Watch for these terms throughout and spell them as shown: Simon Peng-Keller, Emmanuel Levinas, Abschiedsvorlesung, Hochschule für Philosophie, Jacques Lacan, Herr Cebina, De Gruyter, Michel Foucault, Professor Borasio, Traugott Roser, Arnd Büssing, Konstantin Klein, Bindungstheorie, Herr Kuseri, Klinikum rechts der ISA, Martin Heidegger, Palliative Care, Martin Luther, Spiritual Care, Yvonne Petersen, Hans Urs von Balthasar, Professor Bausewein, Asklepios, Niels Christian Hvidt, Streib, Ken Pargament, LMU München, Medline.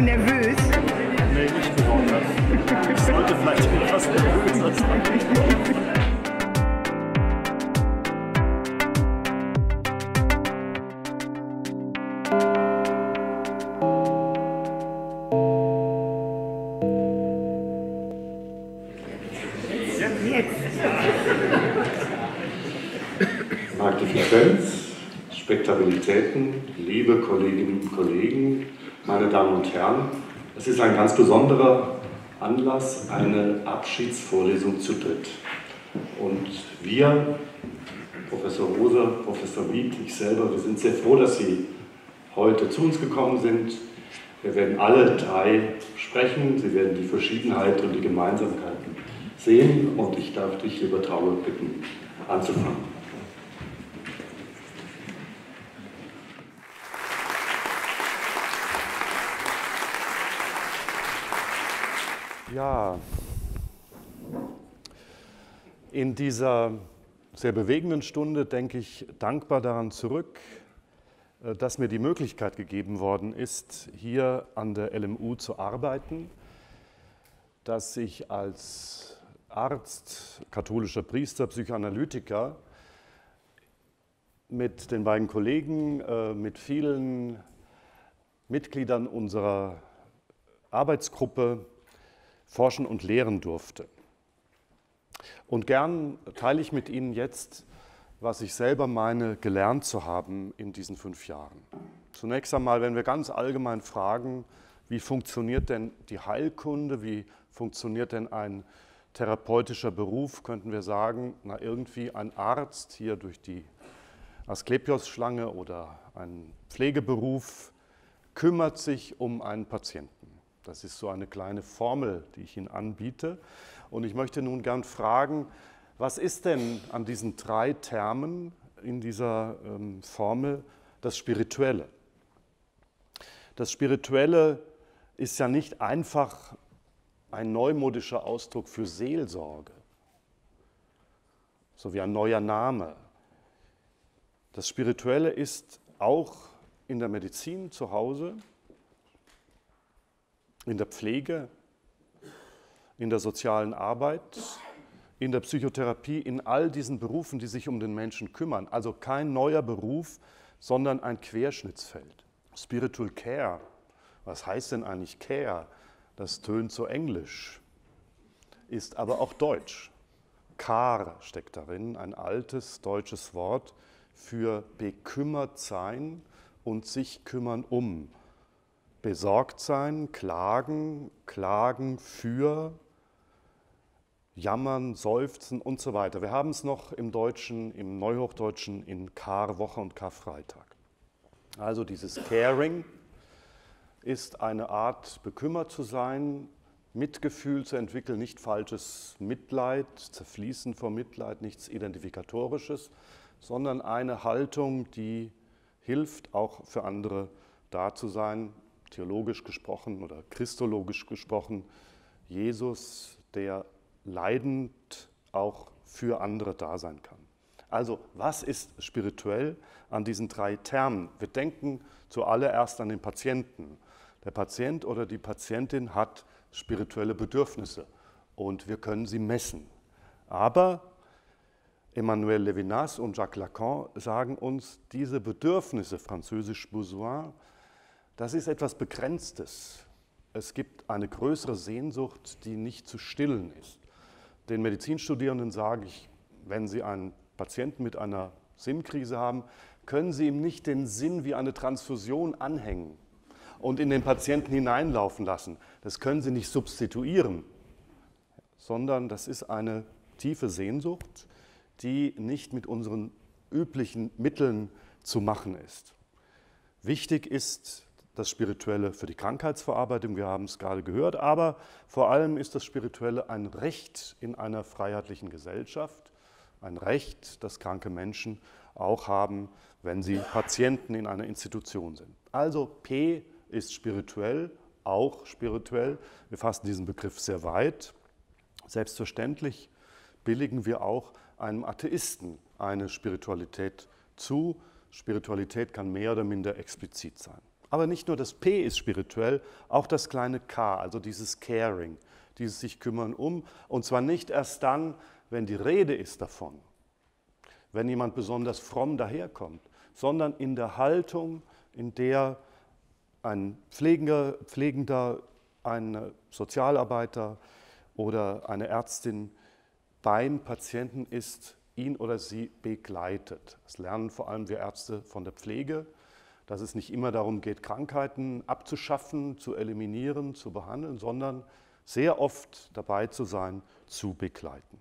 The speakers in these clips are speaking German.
zu nervös? Nee, nicht besonders. Ich sollte vielleicht etwas nervöser sein. Markte Frequenz, Spektabilitäten, liebe Kolleginnen und Kollegen, meine Damen und Herren, es ist ein ganz besonderer Anlass, eine Abschiedsvorlesung zu dritt. Und wir, Professor Roser, Professor Hvidt, ich selber, wir sind sehr froh, dass Sie heute zu uns gekommen sind. Wir werden alle drei sprechen, Sie werden die Verschiedenheit und die Gemeinsamkeiten sehen und ich darf dich, lieber Traugott, bitten, anzufangen. Ja, in dieser sehr bewegenden Stunde denke ich dankbar daran zurück, dass mir die Möglichkeit gegeben worden ist, hier an der LMU zu arbeiten, dass ich als Arzt, katholischer Priester, Psychoanalytiker mit den beiden Kollegen, mit vielen Mitgliedern unserer Arbeitsgruppe forschen und lehren durfte. Und gern teile ich mit Ihnen jetzt, was ich selber meine, gelernt zu haben in diesen 5 Jahren. Zunächst einmal, wenn wir ganz allgemein fragen, wie funktioniert denn die Heilkunde, wie funktioniert denn ein therapeutischer Beruf, könnten wir sagen, na irgendwie ein Arzt hier durch die Asklepios-Schlange oder ein Pflegeberuf kümmert sich um einen Patienten. Das ist so eine kleine Formel, die ich Ihnen anbiete. Und ich möchte nun gern fragen, was ist denn an diesen 3 Termen in dieser Formel das Spirituelle? Das Spirituelle ist ja nicht einfach ein neumodischer Ausdruck für Seelsorge, so wie ein neuer Name. Das Spirituelle ist auch in der Medizin zu Hause, in der Pflege, in der sozialen Arbeit, in der Psychotherapie, in all diesen Berufen, die sich um den Menschen kümmern. Also kein neuer Beruf, sondern ein Querschnittsfeld. Spiritual Care. Was heißt denn eigentlich Care? Das tönt so englisch, ist aber auch deutsch. Care steckt darin, ein altes deutsches Wort für bekümmert sein und sich kümmern um. Besorgt sein, klagen, klagen für, jammern, seufzen und so weiter. Wir haben es noch im Deutschen, im Neuhochdeutschen in Karwoche und Karfreitag. Also dieses Caring ist eine Art, bekümmert zu sein, Mitgefühl zu entwickeln, nicht falsches Mitleid, Zerfließen vor Mitleid, nichts Identifikatorisches, sondern eine Haltung, die hilft, auch für andere da zu sein. Theologisch gesprochen oder christologisch gesprochen, Jesus, der leidend auch für andere da sein kann. Also, was ist spirituell an diesen 3 Termen? Wir denken zuallererst an den Patienten. Der Patient oder die Patientin hat spirituelle Bedürfnisse und wir können sie messen. Aber Emmanuel Levinas und Jacques Lacan sagen uns, diese Bedürfnisse, französisch Besoin, das ist etwas Begrenztes. Es gibt eine größere Sehnsucht, die nicht zu stillen ist. Den Medizinstudierenden sage ich, wenn Sie einen Patienten mit einer Sinnkrise haben, können Sie ihm nicht den Sinn wie eine Transfusion anhängen und in den Patienten hineinlaufen lassen. Das können Sie nicht substituieren, sondern das ist eine tiefe Sehnsucht, die nicht mit unseren üblichen Mitteln zu machen ist. Wichtig ist das Spirituelle für die Krankheitsverarbeitung, wir haben es gerade gehört, aber vor allem ist das Spirituelle ein Recht in einer freiheitlichen Gesellschaft, ein Recht, das kranke Menschen auch haben, wenn sie Patienten in einer Institution sind. Also P ist spirituell, auch spirituell. Wir fassen diesen Begriff sehr weit. Selbstverständlich billigen wir auch einem Atheisten eine Spiritualität zu. Spiritualität kann mehr oder minder explizit sein. Aber nicht nur das P ist spirituell, auch das kleine K, also dieses Caring, dieses sich kümmern um. Und zwar nicht erst dann, wenn die Rede ist davon, wenn jemand besonders fromm daherkommt, sondern in der Haltung, in der ein Pflegender, ein Sozialarbeiter oder eine Ärztin beim Patienten ist, ihn oder sie begleitet. Das lernen vor allem wir Ärzte von der Pflege, dass es nicht immer darum geht, Krankheiten abzuschaffen, zu eliminieren, zu behandeln, sondern sehr oft dabei zu sein, zu begleiten.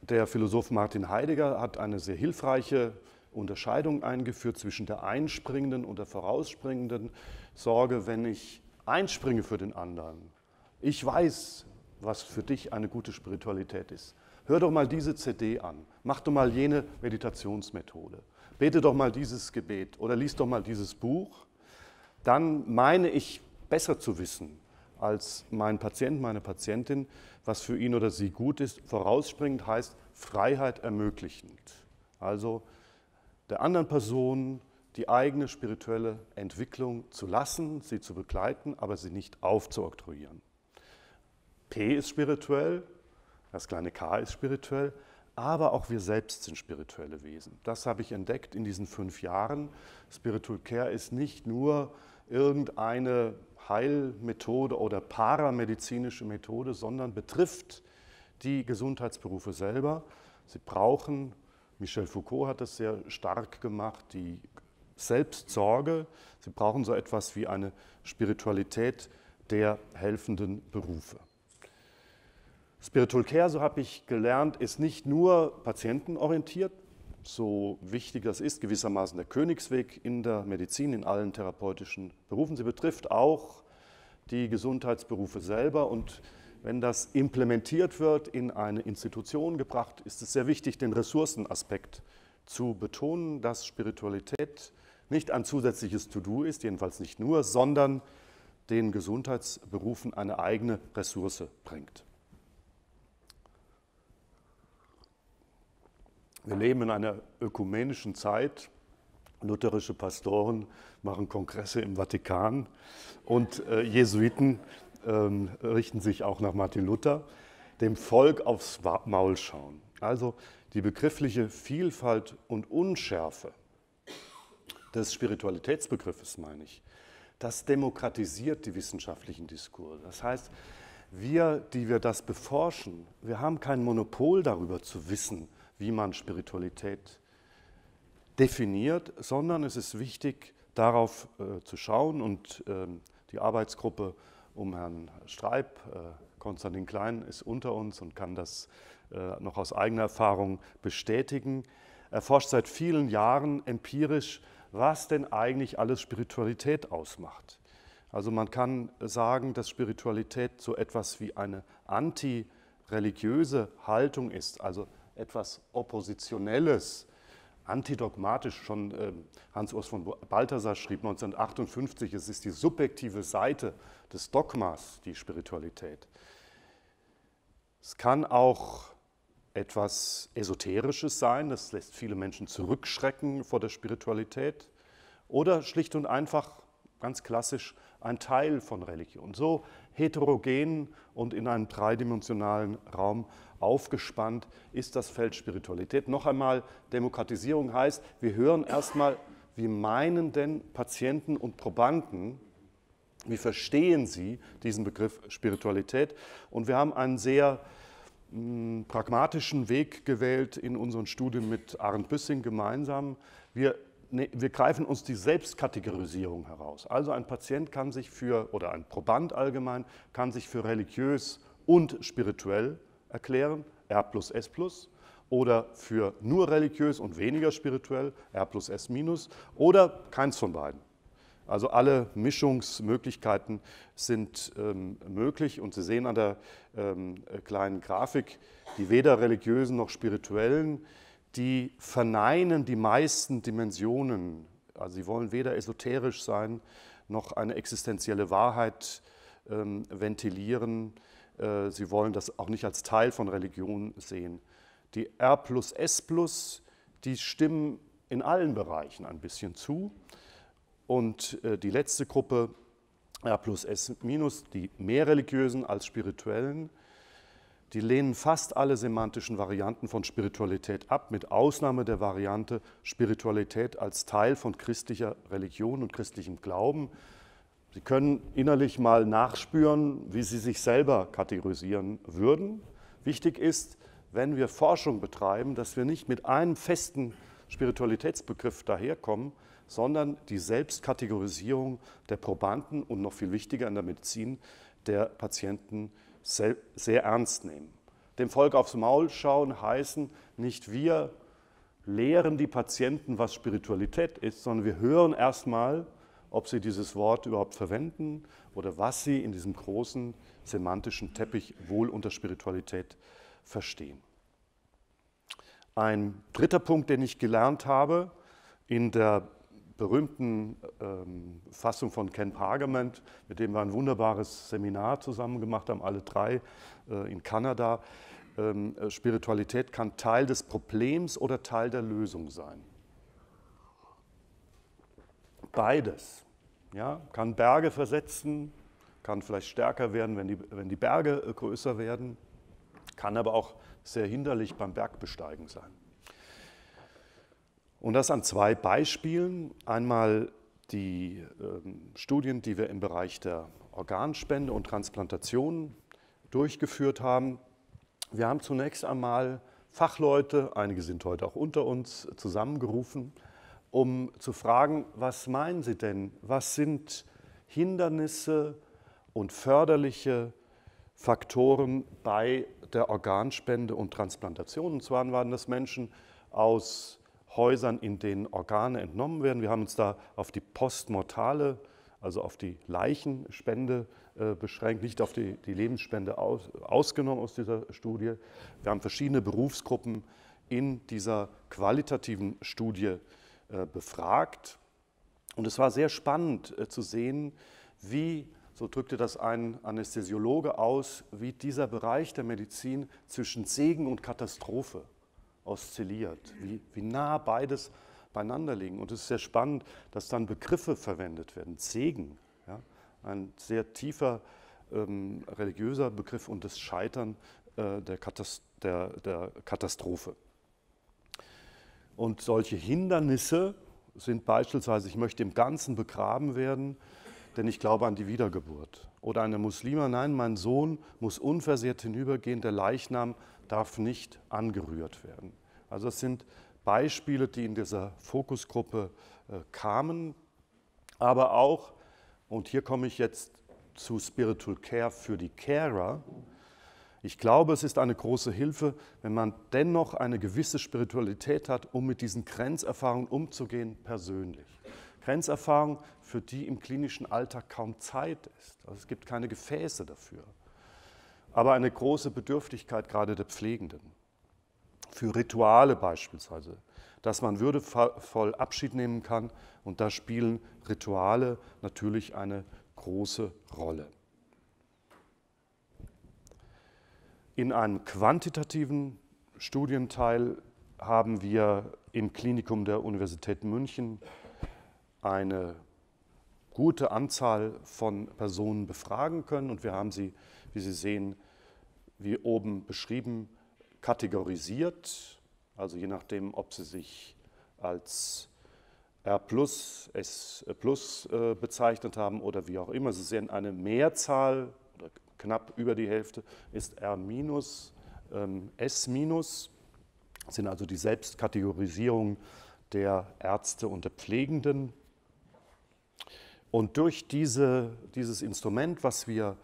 Der Philosoph Martin Heidegger hat eine sehr hilfreiche Unterscheidung eingeführt zwischen der einspringenden und der vorausspringenden Sorge. Wenn ich einspringe für den anderen, ich weiß, was für dich eine gute Spiritualität ist. Hör doch mal diese CD an, mach doch mal jene Meditationsmethode, bete doch mal dieses Gebet oder lies doch mal dieses Buch. Dann meine ich, besser zu wissen als mein Patient, meine Patientin, was für ihn oder sie gut ist. Vorausspringend heißt Freiheit ermöglichend. Also der anderen Person die eigene spirituelle Entwicklung zu lassen, sie zu begleiten, aber sie nicht aufzuoktroyieren. P ist spirituell, das kleine K ist spirituell, aber auch wir selbst sind spirituelle Wesen. Das habe ich entdeckt in diesen 5 Jahren. Spiritual Care ist nicht nur irgendeine Heilmethode oder paramedizinische Methode, sondern betrifft die Gesundheitsberufe selber. Sie brauchen, Michel Foucault hat das sehr stark gemacht, die Selbstsorge. Sie brauchen so etwas wie eine Spiritualität der helfenden Berufe. Spiritual Care, so habe ich gelernt, ist nicht nur patientenorientiert, so wichtig das ist, gewissermaßen der Königsweg in der Medizin, in allen therapeutischen Berufen. Sie betrifft auch die Gesundheitsberufe selber, und wenn das implementiert wird, in eine Institution gebracht, ist es sehr wichtig, den Ressourcenaspekt zu betonen, dass Spiritualität nicht ein zusätzliches To-Do ist, jedenfalls nicht nur, sondern den Gesundheitsberufen eine eigene Ressource bringt. Wir leben in einer ökumenischen Zeit. Lutherische Pastoren machen Kongresse im Vatikan und Jesuiten richten sich auch nach Martin Luther, dem Volk aufs Maul schauen. Also die begriffliche Vielfalt und Unschärfe des Spiritualitätsbegriffes, meine ich, das demokratisiert die wissenschaftlichen Diskurse. Das heißt, wir, die wir das beforschen, wir haben kein Monopol darüber zu wissen, wie man Spiritualität definiert, sondern es ist wichtig, darauf zu schauen, und die Arbeitsgruppe um Herrn Streib, Konstantin Klein ist unter uns und kann das noch aus eigener Erfahrung bestätigen. Er forscht seit vielen Jahren empirisch, was denn eigentlich alles Spiritualität ausmacht. Also man kann sagen, dass Spiritualität so etwas wie eine antireligiöse Haltung ist, also etwas Oppositionelles, antidogmatisch. Schon Hans Urs von Balthasar schrieb 1958, es ist die subjektive Seite des Dogmas, die Spiritualität. Es kann auch etwas Esoterisches sein, das lässt viele Menschen zurückschrecken vor der Spiritualität, oder schlicht und einfach, ganz klassisch, ein Teil von Religion. So heterogen und in einem dreidimensionalen Raum aufgespannt ist das Feld Spiritualität. Noch einmal, Demokratisierung heißt, wir hören erstmal, wie meinen denn Patienten und Probanden, wie verstehen sie diesen Begriff Spiritualität? Und wir haben einen sehr pragmatischen Weg gewählt in unseren Studien mit Arnd Büssing gemeinsam. Wir greifen uns die Selbstkategorisierung heraus. Also ein Patient kann sich für, oder ein Proband allgemein, kann sich für religiös und spirituell erklären, R+S+, oder für nur religiös und weniger spirituell, R+S-, oder keins von beiden. Also alle Mischungsmöglichkeiten sind möglich, und Sie sehen an der kleinen Grafik, die weder religiösen noch spirituellen, die verneinen die meisten Dimensionen. Also sie wollen weder esoterisch sein, noch eine existenzielle Wahrheit ventilieren. Sie wollen das auch nicht als Teil von Religion sehen. Die R+S+, die stimmen in allen Bereichen ein bisschen zu. Und die letzte Gruppe, R plus S minus, die mehr religiösen als spirituellen, die lehnen fast alle semantischen Varianten von Spiritualität ab, mit Ausnahme der Variante Spiritualität als Teil von christlicher Religion und christlichem Glauben. Sie können innerlich mal nachspüren, wie Sie sich selber kategorisieren würden. Wichtig ist, wenn wir Forschung betreiben, dass wir nicht mit einem festen Spiritualitätsbegriff daherkommen, sondern die Selbstkategorisierung der Probanden und noch viel wichtiger in der Medizin der Patienten sehr ernst nehmen. Dem Volk aufs Maul schauen heißen, nicht wir lehren die Patienten, was Spiritualität ist, sondern wir hören erstmal, ob sie dieses Wort überhaupt verwenden oder was sie in diesem großen semantischen Teppich wohl unter Spiritualität verstehen. Ein dritter Punkt, den ich gelernt habe in der berühmten Fassung von Ken Pargament, mit dem wir ein wunderbares Seminar zusammen gemacht haben, alle drei in Kanada. Spiritualität kann Teil des Problems oder Teil der Lösung sein. Beides. Ja? Kann Berge versetzen, kann vielleicht stärker werden, wenn die Berge größer werden, kann aber auch sehr hinderlich beim Bergbesteigen sein. Und das an zwei Beispielen. Einmal die Studien, die wir im Bereich der Organspende und Transplantation durchgeführt haben. Wir haben zunächst einmal Fachleute, einige sind heute auch unter uns, zusammengerufen, um zu fragen, was meinen Sie denn? Was sind Hindernisse und förderliche Faktoren bei der Organspende und Transplantation? Und zwar waren das Menschen aus Häusern, in denen Organe entnommen werden. Wir haben uns da auf die postmortale, also auf die Leichenspende beschränkt, nicht auf die Lebensspende ausgenommen aus dieser Studie. Wir haben verschiedene Berufsgruppen in dieser qualitativen Studie befragt. Und es war sehr spannend zu sehen, wie, so drückte das ein Anästhesiologe aus, wie dieser Bereich der Medizin zwischen Segen und Katastrophe oszilliert, wie nah beides beieinander liegen. Und es ist sehr spannend, dass dann Begriffe verwendet werden. Segen, ja, ein sehr tiefer religiöser Begriff, und das Scheitern der Katastrophe. Und solche Hindernisse sind beispielsweise, ich möchte im Ganzen begraben werden, denn ich glaube an die Wiedergeburt. Oder eine Muslima, nein, mein Sohn muss unversehrt hinübergehen, der Leichnam darf nicht angerührt werden. Also das sind Beispiele, die in dieser Fokusgruppe kamen, aber auch, und hier komme ich jetzt zu Spiritual Care für die Carer, ich glaube, es ist eine große Hilfe, wenn man dennoch eine gewisse Spiritualität hat, um mit diesen Grenzerfahrungen umzugehen persönlich. Grenzerfahrung, für die im klinischen Alltag kaum Zeit ist. Also es gibt keine Gefäße dafür. Aber eine große Bedürftigkeit gerade der Pflegenden. Für Rituale beispielsweise, dass man würdevoll Abschied nehmen kann, und da spielen Rituale natürlich eine große Rolle. In einem quantitativen Studienteil haben wir im Klinikum der Universität München eine gute Anzahl von Personen befragen können, und wir haben sie, wie Sie sehen, wie oben beschrieben, kategorisiert, also je nachdem, ob sie sich als R+, S+, bezeichnet haben oder wie auch immer. Sie sehen eine Mehrzahl, oder knapp über die Hälfte ist R-, S-, sind also die Selbstkategorisierung der Ärzte und der Pflegenden. Und durch dieses Instrument, was wir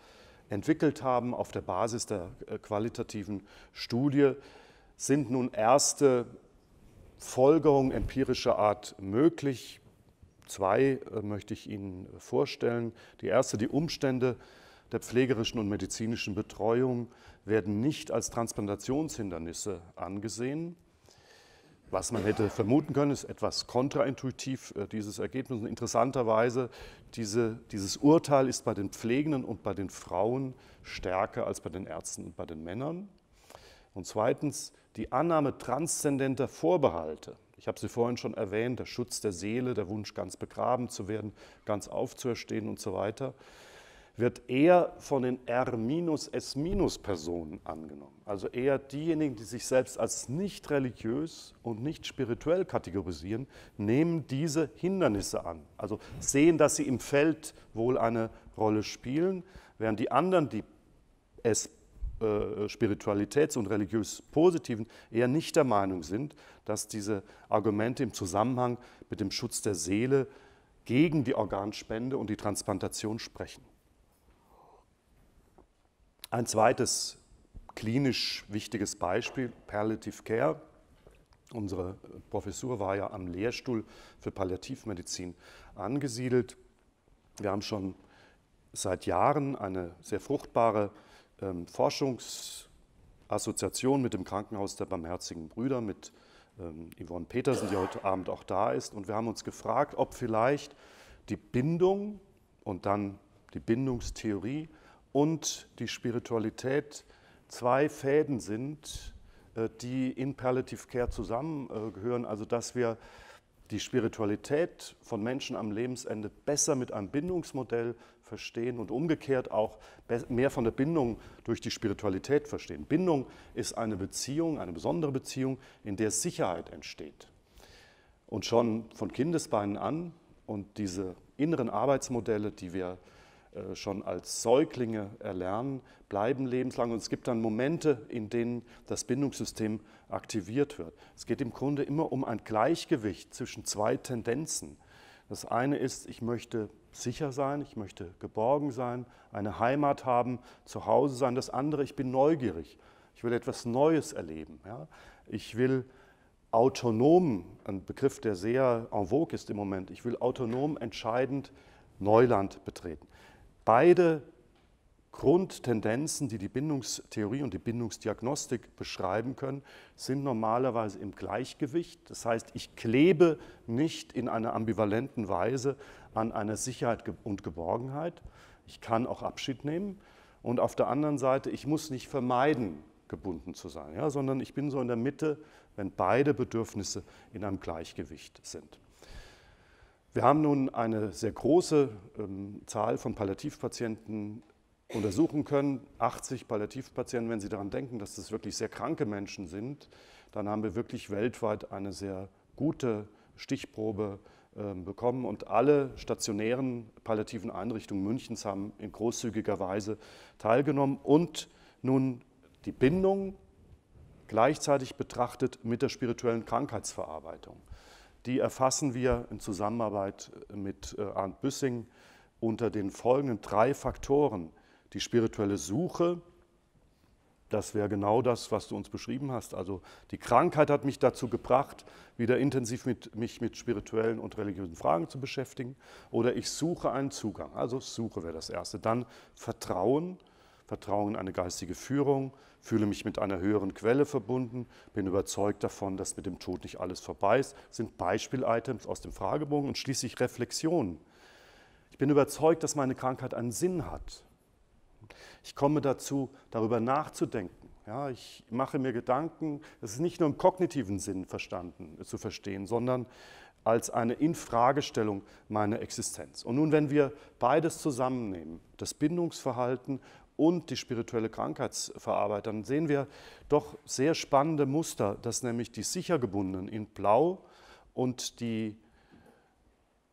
entwickelt haben auf der Basis der qualitativen Studie, sind nun erste Folgerungen empirischer Art möglich. Zwei möchte ich Ihnen vorstellen. Die erste, die Umstände der pflegerischen und medizinischen Betreuung werden nicht als Transplantationshindernisse angesehen. Was man hätte vermuten können, ist etwas kontraintuitiv, dieses Ergebnis. Und interessanterweise, dieses Urteil ist bei den Pflegenden und bei den Frauen stärker als bei den Ärzten und bei den Männern. Und zweitens, die Annahme transzendenter Vorbehalte. Ich habe sie vorhin schon erwähnt, der Schutz der Seele, der Wunsch, ganz begraben zu werden, ganz aufzuerstehen und so weiter, wird eher von den R-S-Personen angenommen. Also eher diejenigen, die sich selbst als nicht religiös und nicht spirituell kategorisieren, nehmen diese Hindernisse an. Also sehen, dass sie im Feld wohl eine Rolle spielen, während die anderen, die es spiritualitäts- und religiös-positiven, eher nicht der Meinung sind, dass diese Argumente im Zusammenhang mit dem Schutz der Seele gegen die Organspende und die Transplantation sprechen. Ein zweites klinisch wichtiges Beispiel, Palliative Care. Unsere Professur war ja am Lehrstuhl für Palliativmedizin angesiedelt. Wir haben schon seit Jahren eine sehr fruchtbare Forschungsassoziation mit dem Krankenhaus der Barmherzigen Brüder, mit Yvonne Petersen, die heute Abend auch da ist. Und wir haben uns gefragt, ob vielleicht die Bindung und dann die Bindungstheorie und die Spiritualität zwei Fäden sind, die in Palliative Care zusammengehören. Also dass wir die Spiritualität von Menschen am Lebensende besser mit einem Bindungsmodell verstehen und umgekehrt auch mehr von der Bindung durch die Spiritualität verstehen. Bindung ist eine Beziehung, eine besondere Beziehung, in der Sicherheit entsteht. Und schon von Kindesbeinen an und diese inneren Arbeitsmodelle, die wir schon als Säuglinge erlernen, bleiben lebenslang. Und es gibt dann Momente, in denen das Bindungssystem aktiviert wird. Es geht im Grunde immer um ein Gleichgewicht zwischen zwei Tendenzen. Das eine ist, ich möchte sicher sein, ich möchte geborgen sein, eine Heimat haben, zu Hause sein. Das andere, ich bin neugierig, ich will etwas Neues erleben. Ja? Ich will autonom, ein Begriff, der sehr en vogue ist im Moment, ich will autonom entscheidend Neuland betreten. Beide Grundtendenzen, die die Bindungstheorie und die Bindungsdiagnostik beschreiben können, sind normalerweise im Gleichgewicht. Das heißt, ich klebe nicht in einer ambivalenten Weise an einer Sicherheit und Geborgenheit. Ich kann auch Abschied nehmen. Und auf der anderen Seite, ich muss nicht vermeiden, gebunden zu sein, ja, sondern ich bin so in der Mitte, wenn beide Bedürfnisse in einem Gleichgewicht sind. Wir haben nun eine sehr große Zahl von Palliativpatienten untersuchen können. 80 Palliativpatienten, wenn Sie daran denken, dass das wirklich sehr kranke Menschen sind, dann haben wir wirklich weltweit eine sehr gute Stichprobe bekommen. Und alle stationären palliativen Einrichtungen Münchens haben in großzügiger Weise teilgenommen. Und nun die Bindung gleichzeitig betrachtet mit der spirituellen Krankheitsverarbeitung. Die erfassen wir in Zusammenarbeit mit Arnd Büssing unter den folgenden drei Faktoren. Die spirituelle Suche, das wäre genau das, was du uns beschrieben hast. Also die Krankheit hat mich dazu gebracht, wieder intensiv mich mit spirituellen und religiösen Fragen zu beschäftigen. Oder ich suche einen Zugang, also Suche wäre das Erste. Dann Vertrauen. Vertrauen in eine geistige Führung, fühle mich mit einer höheren Quelle verbunden, bin überzeugt davon, dass mit dem Tod nicht alles vorbei ist, sind Beispiel-Items aus dem Fragebogen und schließlich Reflexion. Ich bin überzeugt, dass meine Krankheit einen Sinn hat. Ich komme dazu, darüber nachzudenken. Ja, ich mache mir Gedanken, das ist nicht nur im kognitiven Sinn zu verstehen, sondern als eine Infragestellung meiner Existenz. Und nun, wenn wir beides zusammennehmen, das Bindungsverhalten und die spirituelle Krankheitsverarbeitung, sehen wir doch sehr spannende Muster, dass nämlich die sicher gebundenen in Blau und die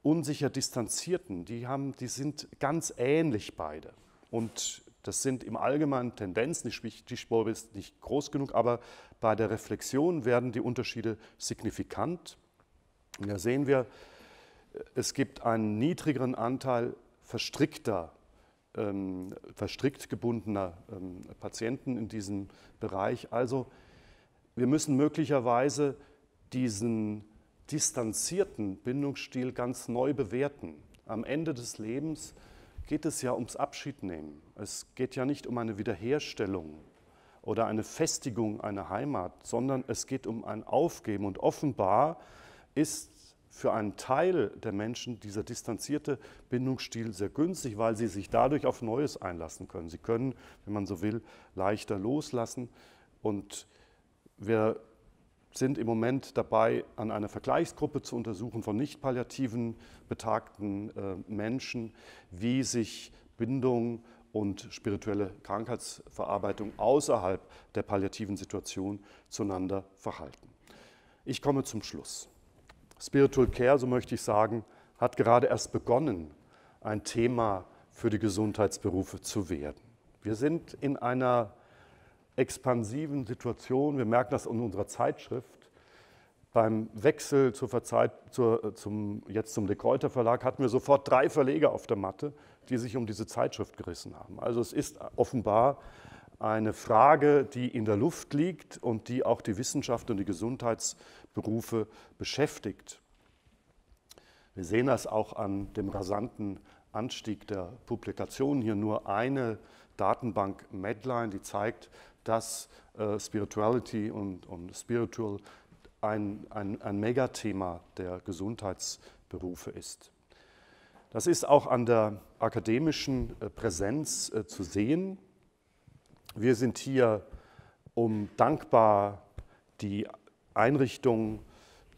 unsicher distanzierten, die sind ganz ähnlich beide. Und das sind im Allgemeinen Tendenzen, die Spur ist nicht groß genug, aber bei der Reflexion werden die Unterschiede signifikant. Und da sehen wir, es gibt einen niedrigeren Anteil verstrickt gebundener Patienten in diesem Bereich. Also wir müssen möglicherweise diesen distanzierten Bindungsstil ganz neu bewerten. Am Ende des Lebens geht es ja ums Abschiednehmen. Es geht ja nicht um eine Wiederherstellung oder eine Festigung einer Heimat, sondern es geht um ein Aufgeben. Und offenbar ist für einen Teil der Menschen dieser distanzierte Bindungsstil sehr günstig, weil sie sich dadurch auf Neues einlassen können. Sie können, wenn man so will, leichter loslassen. Und wir sind im Moment dabei, an einer Vergleichsgruppe zu untersuchen von nicht palliativen betagten Menschen, wie sich Bindung und spirituelle Krankheitsverarbeitung außerhalb der palliativen Situation zueinander verhalten. Ich komme zum Schluss. Spiritual Care, so möchte ich sagen, hat gerade erst begonnen, ein Thema für die Gesundheitsberufe zu werden. Wir sind in einer expansiven Situation, wir merken das in unserer Zeitschrift. Beim Wechsel jetzt zum De Gruyter Verlag hatten wir sofort 3 Verleger auf der Matte, die sich um diese Zeitschrift gerissen haben. Also es ist offenbar eine Frage, die in der Luft liegt und die auch die Wissenschaft und die Gesundheitsberufe beschäftigt. Wir sehen das auch an dem rasanten Anstieg der Publikationen. Hier nur eine Datenbank Medline, die zeigt, dass Spirituality und Spiritual ein Megathema der Gesundheitsberufe ist. Das ist auch an der akademischen Präsenz zu sehen. Wir sind hier, um dankbar die Einrichtung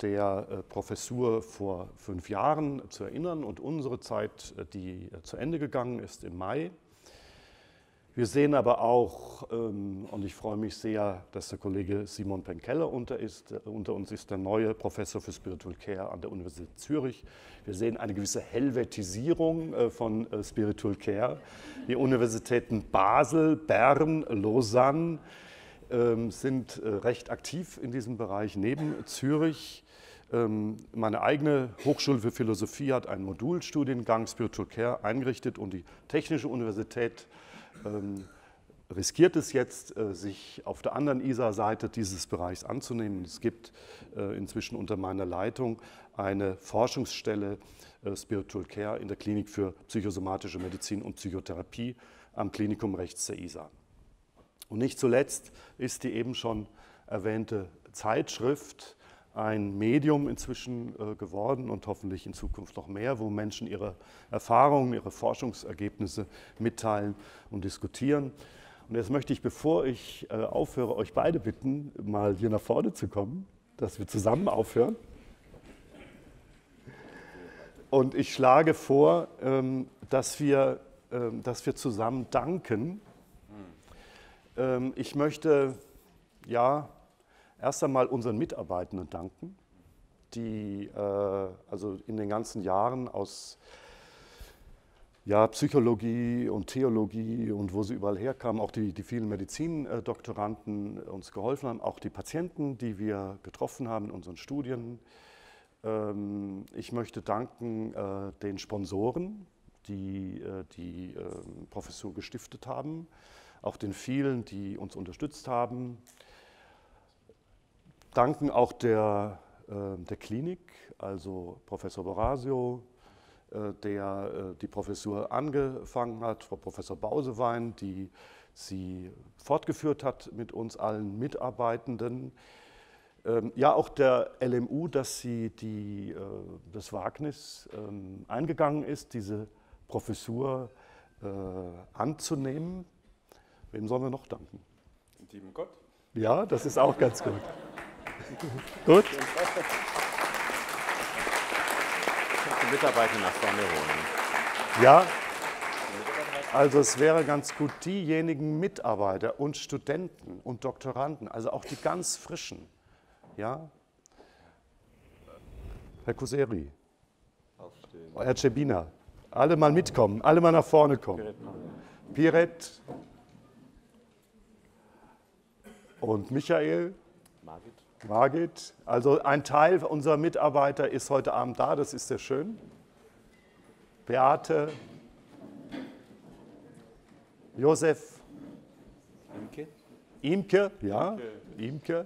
der Professur vor 5 Jahren zu erinnern und unsere Zeit, die zu Ende gegangen ist im Mai. Wir sehen aber auch, und ich freue mich sehr, dass der Kollege Simon Peng-Keller unter uns ist, der neue Professor für Spiritual Care an der Universität Zürich. Wir sehen eine gewisse Helvetisierung von Spiritual Care. Die Universitäten Basel, Bern, Lausanne sind recht aktiv in diesem Bereich neben Zürich. Meine eigene Hochschule für Philosophie hat einen Modulstudiengang Spiritual Care eingerichtet und die Technische Universität riskiert es jetzt, sich auf der anderen ISA-Seite dieses Bereichs anzunehmen. Es gibt inzwischen unter meiner Leitung eine Forschungsstelle Spiritual Care in der Klinik für psychosomatische Medizin und Psychotherapie am Klinikum rechts der ISA. Und nicht zuletzt ist die eben schon erwähnte Zeitschrift ein Medium inzwischen geworden und hoffentlich in Zukunft noch mehr, wo Menschen ihre Erfahrungen, ihre Forschungsergebnisse mitteilen und diskutieren. Und jetzt möchte ich, bevor ich aufhöre, euch beide bitten, mal hier nach vorne zu kommen, dass wir zusammen aufhören. Und ich schlage vor, dass wir zusammen danken. Ich möchte, ja, erst einmal unseren Mitarbeitenden danken, die also in den ganzen Jahren aus Psychologie und Theologie und wo sie überall herkamen, auch die vielen Medizindoktoranden uns geholfen haben, auch die Patienten, die wir getroffen haben in unseren Studien. Ich möchte danken den Sponsoren, die die Professur gestiftet haben, auch den vielen, die uns unterstützt haben. Danken auch der Klinik, also Professor Borasio, der die Professur angefangen hat, Frau Professor Bausewein, die sie fortgeführt hat mit uns allen Mitarbeitenden. Ja, auch der LMU, dass sie das Wagnis eingegangen ist, diese Professur anzunehmen. Wem sollen wir noch danken? Dem lieben Gott. Ja, das ist auch ganz gut. Gut. Ich kann die Mitarbeiter nach vorne holen. Ja, also es wäre ganz gut, diejenigen Mitarbeiter und Studenten und Doktoranden, also auch die ganz Frischen, ja? Herr Kuseri, aufstehen. Herr Cebina, alle mal mitkommen, alle mal nach vorne kommen. Piret und Michael. Margit, also ein Teil unserer Mitarbeiter ist heute Abend da, das ist sehr schön. Beate, Josef, Imke, ja, Imke.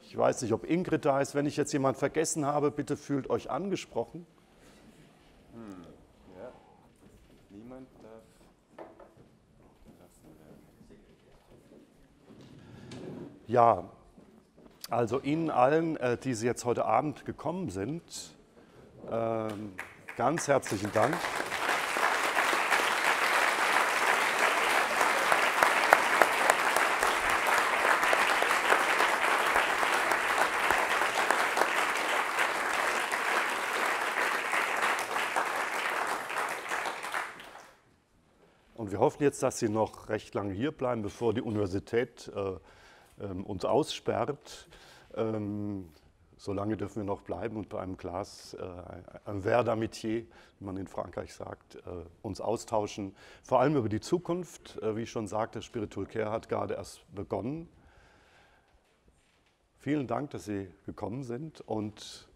Ich weiß nicht, ob Ingrid da ist, wenn ich jetzt jemanden vergessen habe, bitte fühlt euch angesprochen. Ja. Niemand darf. Ja, also Ihnen allen, die Sie jetzt heute Abend gekommen sind, ganz herzlichen Dank. Und wir hoffen jetzt, dass Sie noch recht lange hier bleiben, bevor die Universität uns aussperrt. Solange dürfen wir noch bleiben und bei einem Glas, einem Verre d'amitié, wie man in Frankreich sagt, uns austauschen. Vor allem über die Zukunft. Wie ich schon sagte, Spiritual Care hat gerade erst begonnen. Vielen Dank, dass Sie gekommen sind und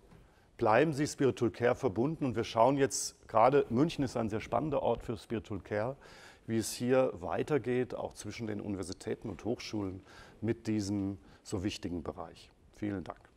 bleiben Sie Spiritual Care verbunden. Und wir schauen jetzt gerade, München ist ein sehr spannender Ort für Spiritual Care, wie es hier weitergeht, auch zwischen den Universitäten und Hochschulen mit diesem so wichtigen Bereich. Vielen Dank.